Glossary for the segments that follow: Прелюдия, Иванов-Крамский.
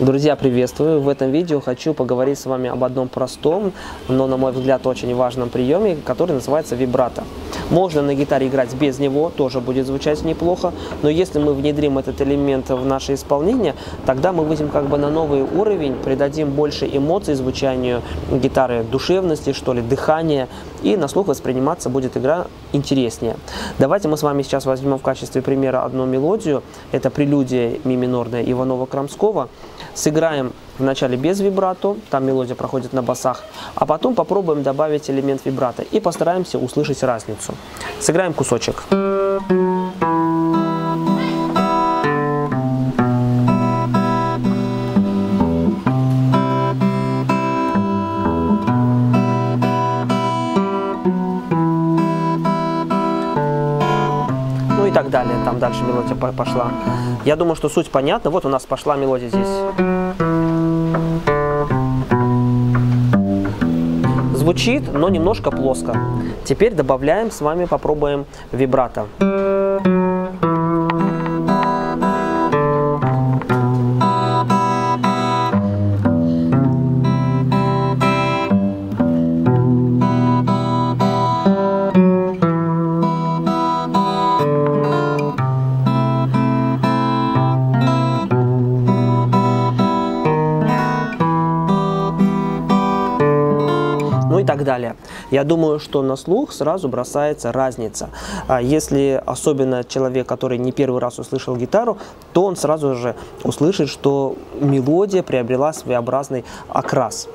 Друзья, приветствую! В этом видео хочу поговорить с вами об одном простом, но, на мой взгляд, очень важном приеме, который называется вибрато. Можно на гитаре играть без него, тоже будет звучать неплохо, но если мы внедрим этот элемент в наше исполнение, тогда мы выйдем как бы на новый уровень, придадим больше эмоций звучанию гитары, душевности, что ли, дыхания, и на слух восприниматься будет игра интереснее. Давайте мы с вами сейчас возьмем в качестве примера одну мелодию, это прелюдия ми минорная Иванова-Крамского. Сыграем вначале без вибрато, там мелодия проходит на басах, а потом попробуем добавить элемент вибрато и постараемся услышать разницу. Сыграем кусочек. И так далее, там дальше мелодия пошла. Я думаю, что суть понятна. Вот у нас пошла мелодия здесь. Звучит, но немножко плоско. Теперь добавляем, с вами попробуем вибрато. И так далее. Я думаю, что на слух сразу бросается разница. Если особенно человек, который не первый раз услышал гитару, то он сразу же услышит, что мелодия приобрела своеобразный окрас.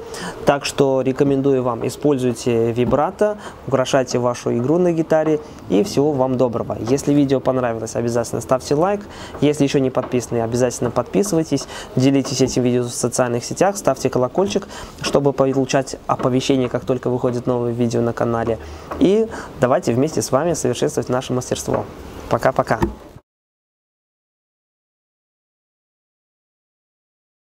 Так что рекомендую вам, используйте вибрато, украшайте вашу игру на гитаре, и всего вам доброго. Если видео понравилось, обязательно ставьте лайк. Если еще не подписаны, обязательно подписывайтесь, делитесь этим видео в социальных сетях, ставьте колокольчик, чтобы получать оповещение, как только выходит новое видео на канале. И давайте вместе с вами совершенствовать наше мастерство. Пока-пока!